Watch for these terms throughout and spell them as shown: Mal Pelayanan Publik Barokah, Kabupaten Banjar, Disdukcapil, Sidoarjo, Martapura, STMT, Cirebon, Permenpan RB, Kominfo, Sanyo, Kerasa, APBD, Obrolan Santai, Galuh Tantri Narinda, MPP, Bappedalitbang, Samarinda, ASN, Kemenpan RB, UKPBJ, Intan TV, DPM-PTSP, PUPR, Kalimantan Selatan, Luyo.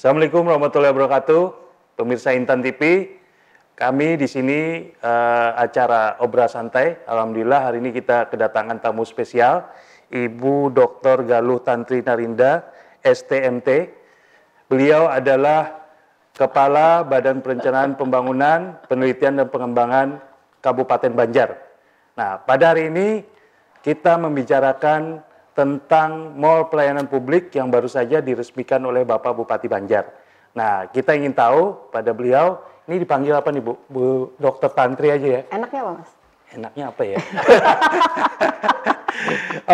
Assalamualaikum warahmatullahi wabarakatuh, pemirsa Intan TV. Kami di sini acara Obrolan Santai. Alhamdulillah hari ini kita kedatangan tamu spesial, Ibu Dr. Galuh Tantri Narinda, STMT. Beliau adalah Kepala Badan Perencanaan Pembangunan, Penelitian dan Pengembangan Kabupaten Banjar. Nah, pada hari ini kita membicarakan tentang Mal Pelayanan Publik yang baru saja diresmikan oleh Bapak Bupati Banjar. Nah, kita ingin tahu pada beliau, ini dipanggil apa nih Bu? Bu Dokter Tantri aja ya? Enaknya apa Mas? Enaknya apa ya?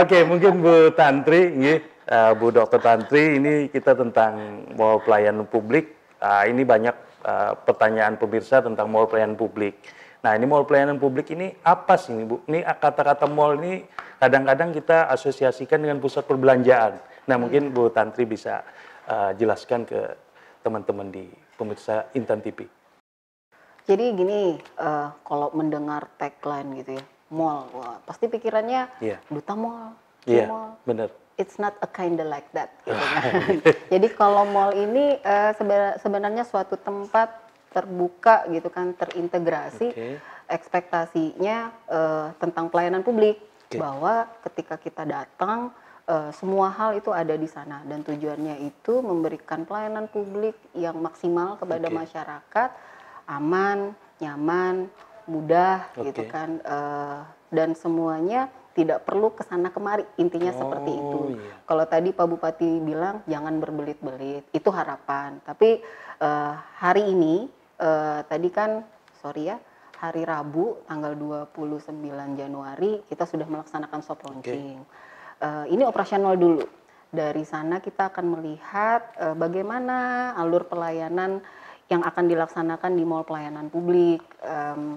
Oke, mungkin Bu Tantri, Bu Dokter Tantri, ini kita tentang Mal Pelayanan Publik. Ini banyak pertanyaan pemirsa tentang Mal Pelayanan Publik. Nah, ini Mal Pelayanan Publik ini apa sih nih, Bu? Ini kata-kata mal ini kadang-kadang kita asosiasikan dengan pusat perbelanjaan. Nah, mungkin Bu Tantri bisa jelaskan ke teman-teman di pemirsa Intan TV. Jadi gini, kalau mendengar tagline gitu ya, mal, wah, pasti pikirannya duta mal, mal. Bener. It's not a kind of like that. Gitu kan. Jadi kalau mal ini sebenarnya suatu tempat terbuka gitu kan, terintegrasi ekspektasinya tentang pelayanan publik, bahwa ketika kita datang semua hal itu ada di sana, dan tujuannya itu memberikan pelayanan publik yang maksimal kepada masyarakat, aman, nyaman, mudah gitu kan, dan semuanya tidak perlu kesana kemari, intinya seperti itu. Kalau tadi Pak Bupati bilang jangan berbelit-belit, itu harapan. Tapi hari ini tadi kan, sorry ya, hari Rabu tanggal 29 Januari kita sudah melaksanakan soft launching. Ini operasional dulu. Dari sana kita akan melihat bagaimana alur pelayanan yang akan dilaksanakan di Mal Pelayanan Publik,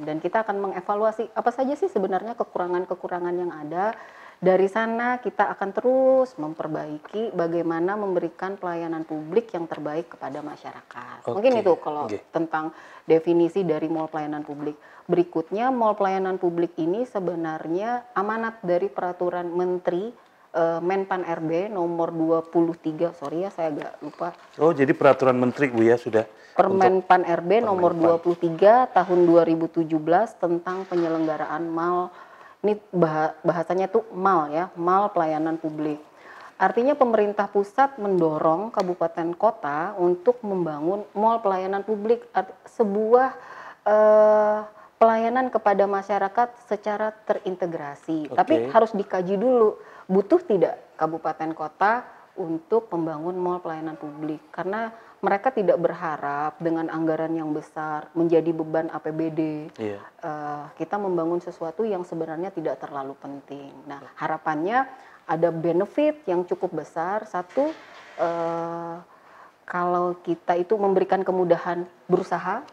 dan kita akan mengevaluasi apa saja sih sebenarnya kekurangan-kekurangan yang ada. Dari sana kita akan terus memperbaiki bagaimana memberikan pelayanan publik yang terbaik kepada masyarakat. Mungkin itu kalau tentang definisi dari Mal Pelayanan Publik. Berikutnya, Mal Pelayanan Publik ini sebenarnya amanat dari peraturan Menteri Menpan RB nomor 23, sorry ya saya agak lupa. Oh, jadi peraturan menteri Bu ya sudah. Permenpan RB nomor 23 tahun 2017 tentang penyelenggaraan mal. Ini bahasanya tuh mal ya, mal pelayanan publik. Artinya pemerintah pusat mendorong kabupaten kota untuk membangun mal pelayanan publik, sebuah pelayanan kepada masyarakat secara terintegrasi. Tapi harus dikaji dulu. Butuh tidak kabupaten kota untuk membangun mal pelayanan publik? Karena mereka tidak berharap dengan anggaran yang besar menjadi beban APBD. Kita membangun sesuatu yang sebenarnya tidak terlalu penting. Nah, harapannya ada benefit yang cukup besar. Satu, kalau kita itu memberikan kemudahan berusaha,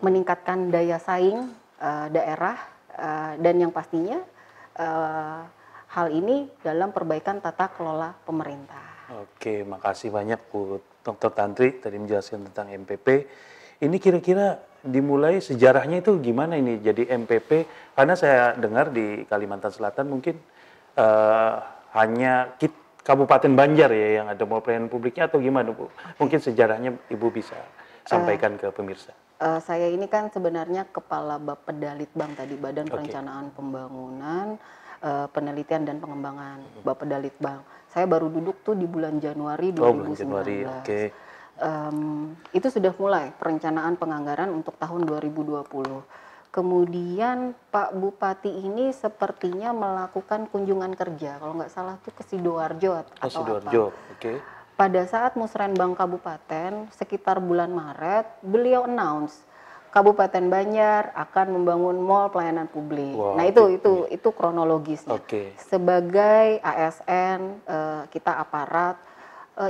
meningkatkan daya saing daerah, dan yang pastinya hal ini dalam perbaikan tata kelola pemerintah. Oke, makasih banyak Bu Dr. Tantri tadi menjelaskan tentang MPP. Ini kira-kira dimulai sejarahnya itu gimana ini jadi MPP? Karena saya dengar di Kalimantan Selatan mungkin hanya Kabupaten Banjar ya yang ada mal pelayanan publiknya, atau gimana Bu? Mungkin sejarahnya Ibu bisa sampaikan ke pemirsa. Saya ini kan sebenarnya Kepala Bappedalitbang tadi, Badan Perencanaan Pembangunan, Penelitian dan Pengembangan, Bappedalitbang. Saya baru duduk tuh di bulan Januari 2019. Itu sudah mulai perencanaan penganggaran untuk tahun 2020. Kemudian Pak Bupati ini sepertinya melakukan kunjungan kerja, kalau nggak salah tuh ke Sidoarjo atau Sidoarjo. Pada saat musrenbang kabupaten sekitar bulan Maret, beliau announce Kabupaten Banjar akan membangun mal pelayanan publik. Wow, nah itu kronologisnya. Sebagai ASN, kita aparat,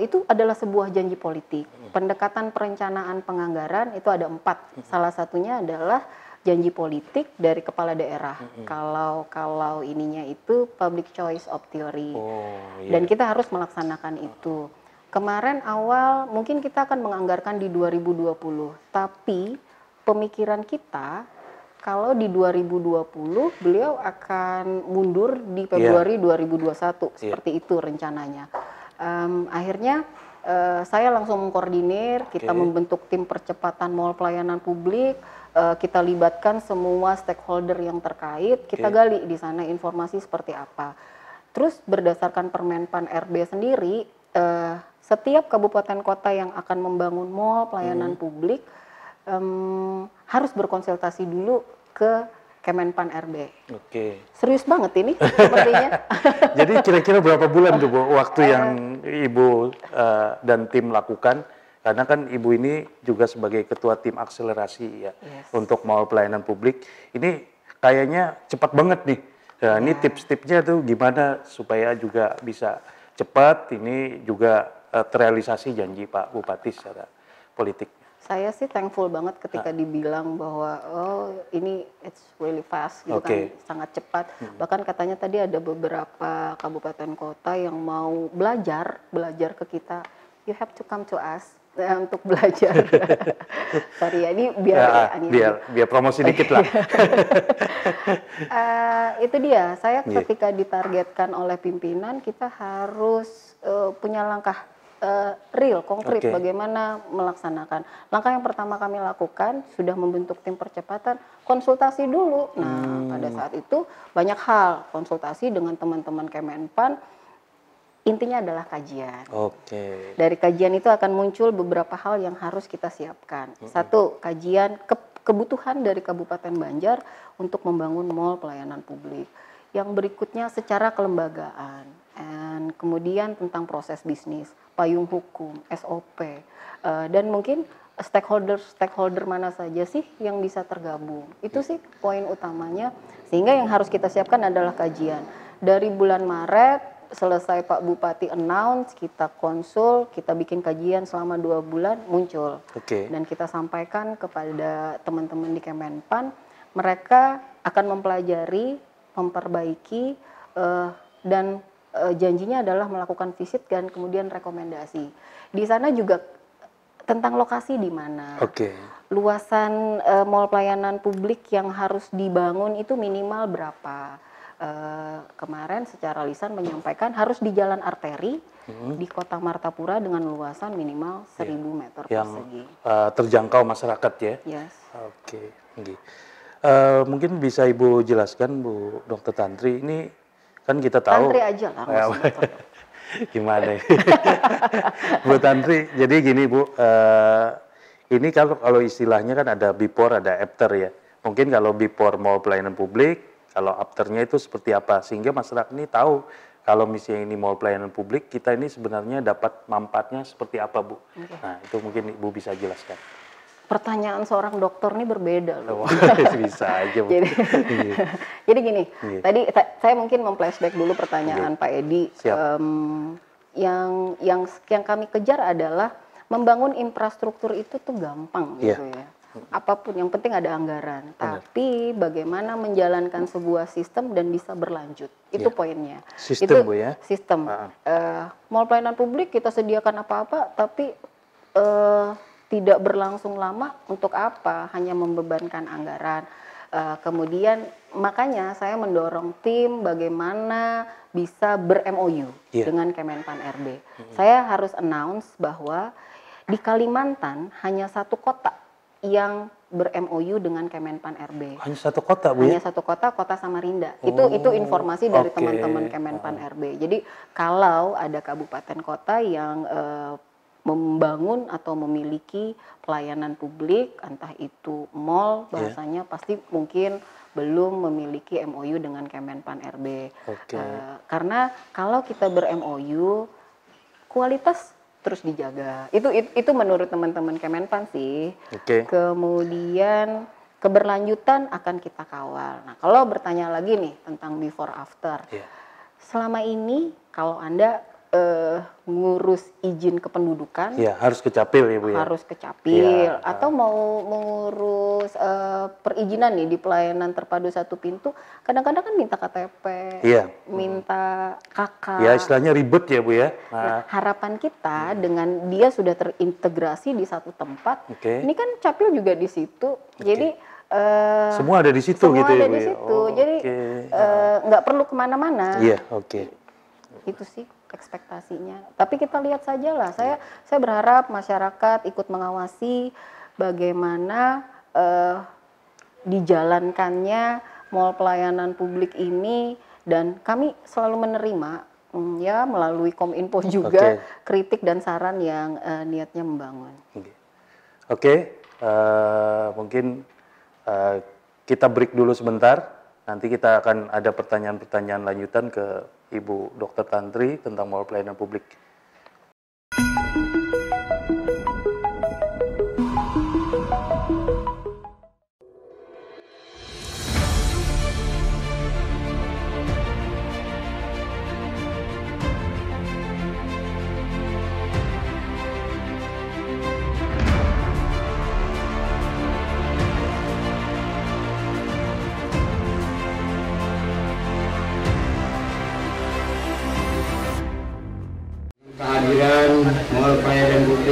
itu adalah sebuah janji politik. Pendekatan perencanaan penganggaran itu ada 4. Salah satunya adalah janji politik dari kepala daerah. Kalau ininya itu public choice of theory. Dan kita harus melaksanakan itu. Kemarin awal mungkin kita akan menganggarkan di 2020, tapi pemikiran kita kalau di 2020 beliau akan mundur di Februari 2021, seperti itu rencananya. Akhirnya saya langsung mengkoordinir, kita membentuk tim percepatan Mal Pelayanan Publik, kita libatkan semua stakeholder yang terkait, kita gali di sana informasi seperti apa. Terus berdasarkan Permenpan RB sendiri, setiap kabupaten kota yang akan membangun mal pelayanan publik harus berkonsultasi dulu ke Kemenpan RB. Oke. Serius banget ini sepertinya. Jadi kira-kira berapa bulan tuh Bu waktu yang Ibu dan tim lakukan? Karena kan Ibu ini juga sebagai ketua tim akselerasi ya untuk Mal Pelayanan Publik. Ini kayaknya cepat banget nih. Nah, ini tips-tipsnya tuh gimana supaya juga bisa cepat ini juga terrealisasi janji Pak Bupati secara politik. Saya sih thankful banget ketika dibilang bahwa oh ini it's really fast, gitu kan, sangat cepat. Bahkan katanya tadi ada beberapa kabupaten kota yang mau belajar ke kita. You have to come to us untuk belajar. Sorry ya, ini biar biar promosi dikit lah. Itu dia. Saya ketika ditargetkan oleh pimpinan, kita harus punya langkah real, konkret, bagaimana melaksanakan. Langkah yang pertama kami lakukan, sudah membentuk tim percepatan, konsultasi dulu. Nah, pada saat itu banyak hal, konsultasi dengan teman-teman Kemenpan, intinya adalah kajian. Dari kajian itu akan muncul beberapa hal yang harus kita siapkan. Satu, kajian kebutuhan dari Kabupaten Banjar untuk membangun mal pelayanan publik. Yang berikutnya secara kelembagaan, dan kemudian tentang proses bisnis, payung hukum, SOP, dan mungkin stakeholder mana saja sih yang bisa tergabung. Itu sih poin utamanya, sehingga yang harus kita siapkan adalah kajian. Dari bulan Maret, selesai Pak Bupati announce, kita konsul, kita bikin kajian selama 2 bulan, muncul. Dan kita sampaikan kepada teman-teman di Kemenpan, mereka akan mempelajari, memperbaiki, dan janjinya adalah melakukan visit dan kemudian rekomendasi. Di sana juga tentang lokasi di mana, luasan mal pelayanan publik yang harus dibangun itu minimal berapa. Kemarin secara lisan menyampaikan harus di jalan arteri di kota Martapura dengan luasan minimal 1.000 meter persegi. Yang terjangkau masyarakat ya? Mungkin bisa Ibu jelaskan Bu Dr. Tantri ini kan kita tahu Tantri aja lah gimana Bu Tantri, jadi gini Bu, ini kalau istilahnya kan ada before ada after ya, mungkin kalau before mau pelayanan publik, kalau afternya itu seperti apa sehingga masyarakat ini tahu kalau misalnya ini mau pelayanan publik kita ini sebenarnya dapat manfaatnya seperti apa Bu. Nah itu mungkin Ibu bisa jelaskan. Pertanyaan seorang dokter ini berbeda loh. Bisa aja. Jadi gini, tadi saya mungkin memflashback dulu pertanyaan Pak Edi. Yang kami kejar adalah membangun infrastruktur itu tuh gampang gitu ya. Apapun yang penting ada anggaran. Tapi bagaimana menjalankan sebuah sistem dan bisa berlanjut. Itu poinnya. Sistem itu, Bu ya. Sistem. Mal pelayanan publik kita sediakan apa-apa tapi tidak berlangsung lama, untuk apa? Hanya membebankan anggaran. Kemudian makanya saya mendorong tim bagaimana bisa ber-MOU dengan Kemenpan RB. Saya harus announce bahwa di Kalimantan hanya 1 kota yang ber-MOU dengan Kemenpan RB. Hanya 1 kota, Bu? Hanya 1 kota, kota Samarinda. Itu informasi dari teman-teman Kemenpan RB. Jadi kalau ada kabupaten kota yang membangun atau memiliki pelayanan publik, entah itu mal bahasanya, pasti mungkin belum memiliki MOU dengan Kemenpan RB. Karena kalau kita ber-MOU, kualitas terus dijaga. Itu menurut teman-teman Kemenpan sih. Kemudian keberlanjutan akan kita kawal. Nah kalau bertanya lagi nih tentang before after, selama ini kalau Anda ngurus izin kependudukan, harus ke capil ya Bu ya? Harus ke capil, atau mau mengurus perizinan nih di pelayanan terpadu 1 pintu, kadang-kadang kan minta KTP, minta KK. Ya istilahnya ribet ya Bu ya? Nah, harapan kita dengan dia sudah terintegrasi di satu tempat, ini kan capil juga di situ, jadi semua ada di situ gitu ya. Semua ada di situ. Oh, jadi nggak perlu kemana-mana. Iya, oke. Itu sih ekspektasinya. Tapi kita lihat sajalah. Saya berharap masyarakat ikut mengawasi bagaimana dijalankannya mal pelayanan publik ini, dan kami selalu menerima ya melalui Kominfo juga kritik dan saran yang niatnya membangun. Oke, mungkin kita break dulu sebentar. Nanti kita akan ada pertanyaan-pertanyaan lanjutan ke Ibu Dr. Tantri tentang mal pelayanan publik.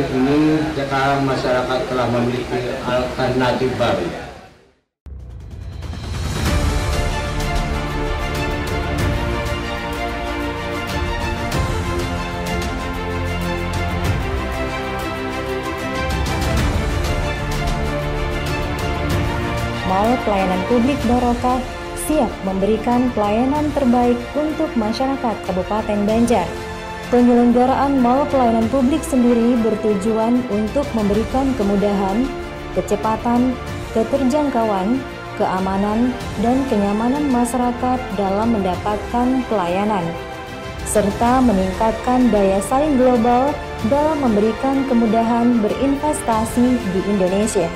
Ini jika masyarakat telah memiliki alternatif baru. Mal Pelayanan Publik Barokah siap memberikan pelayanan terbaik untuk masyarakat Kabupaten Banjar. Penyelenggaraan mal pelayanan publik sendiri bertujuan untuk memberikan kemudahan, kecepatan, keterjangkauan, keamanan, dan kenyamanan masyarakat dalam mendapatkan pelayanan, serta meningkatkan daya saing global dalam memberikan kemudahan berinvestasi di Indonesia.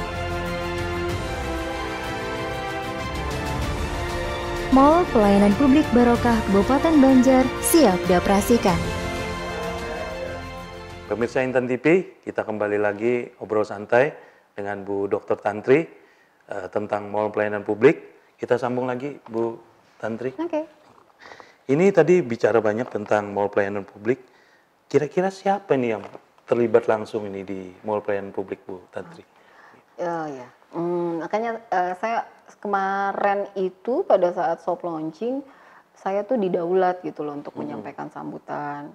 Mal Pelayanan Publik Barokah Kabupaten Banjar siap dioperasikan. Pemirsa Intan TV, kita kembali lagi obrol santai dengan Bu Dr. Tantri tentang mal pelayanan publik. Kita sambung lagi Bu Tantri. Oke. Ini tadi bicara banyak tentang mal pelayanan publik. Kira-kira siapa nih yang terlibat langsung ini di mal pelayanan publik, Bu Tantri? Oh ya, makanya saya kemarin itu pada saat soft launching, saya tuh didaulat gitu loh untuk menyampaikan sambutan.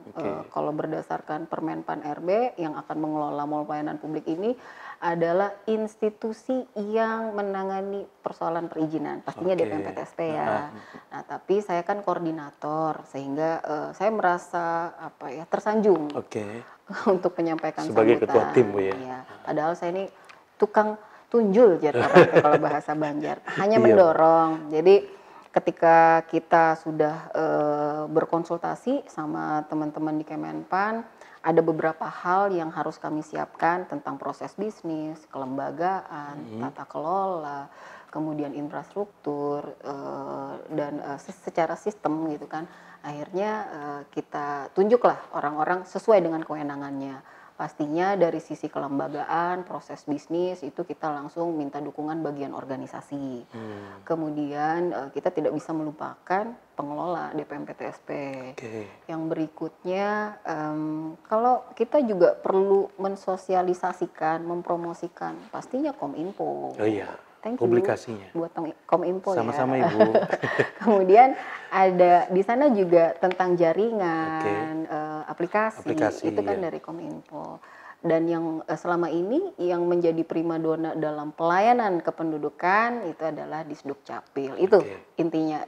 Kalau berdasarkan Permenpan RB yang akan mengelola mal pelayanan publik ini adalah institusi yang menangani persoalan perizinan. Pastinya DPM-PTSP ya. Nah, tapi saya kan koordinator sehingga saya merasa apa ya tersanjung untuk menyampaikan sebagai sambutan. Ketua tim ya. Padahal saya ini tukang tunjul kalau bahasa Banjar. Hanya mendorong. Jadi ketika kita sudah berkonsultasi sama teman-teman di Kemenpan, ada beberapa hal yang harus kami siapkan tentang proses bisnis, kelembagaan, tata kelola, kemudian infrastruktur, dan secara sistem gitu kan. Akhirnya kita tunjuklah orang-orang sesuai dengan kewenangannya. Pastinya dari sisi kelembagaan, proses bisnis itu kita langsung minta dukungan bagian organisasi. Kemudian kita tidak bisa melupakan pengelola DPM-PTSP. Yang berikutnya, kalau kita juga perlu mensosialisasikan, mempromosikan, pastinya Kominfo. Publikasinya buat Kominfo sama-sama ya. Ibu. Kemudian ada di sana juga tentang jaringan aplikasi itu kan dari Kominfo. Dan yang selama ini yang menjadi primadona dalam pelayanan kependudukan itu adalah Disdukcapil. Itu intinya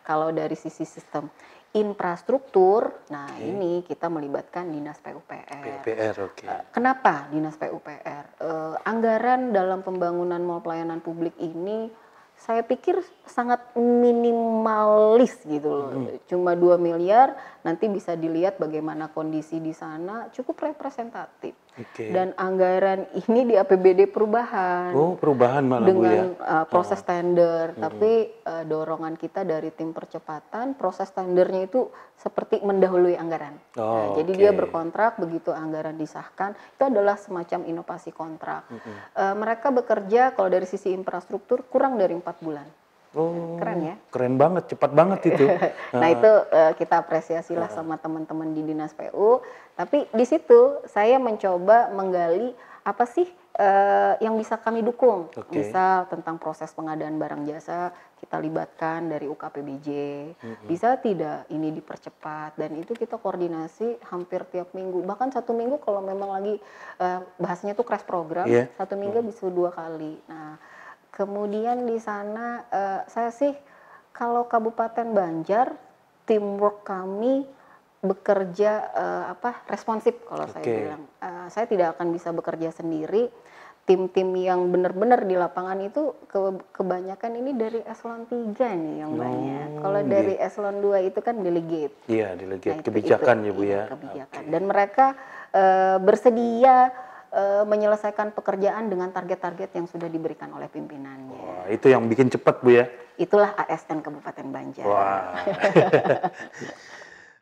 kalau dari sisi sistem. Infrastruktur, nah ini kita melibatkan dinas PUPR. Kenapa dinas PUPR? Anggaran dalam pembangunan mal pelayanan publik ini saya pikir sangat minimalis gitu loh. Cuma 2 miliar, nanti bisa dilihat bagaimana kondisi di sana, cukup representatif. Dan anggaran ini di APBD perubahan. Dengan proses tender, tapi dorongan kita dari tim percepatan, proses tendernya itu seperti mendahului anggaran. Jadi dia berkontrak, begitu anggaran disahkan, itu adalah semacam inovasi kontrak. Mereka bekerja kalau dari sisi infrastruktur kurang dari 4 bulan. Keren ya? Keren banget, cepat banget itu. Nah itu kita apresiasilah sama teman-teman di Dinas PU. Tapi di situ saya mencoba menggali apa sih yang bisa kami dukung? Okay. Bisa tentang proses pengadaan barang jasa, kita libatkan dari UKPBJ. Mm-hmm. Bisa tidak ini dipercepat, dan itu kita koordinasi hampir tiap minggu. Bahkan satu minggu kalau memang lagi bahasanya tuh crash program, yeah. Satu minggu mm-hmm. bisa 2 kali. Nah, kemudian di sana saya sih kalau Kabupaten Banjar, teamwork kami bekerja responsif kalau okay. Saya bilang. Saya tidak akan bisa bekerja sendiri. Tim-tim yang benar-benar di lapangan itu kebanyakan ini dari eselon 3 nih yang banyak. Kalau dari eselon 2 itu kan delegate. Iya, delegate. Nah, kebijakan itu, ya Bu ya. Kebijakan. Okay. Dan mereka bersedia menyelesaikan pekerjaan dengan target-target yang sudah diberikan oleh pimpinannya. Wah, itu yang bikin cepat Bu ya. Itulah ASN Kabupaten Banjar. Wah.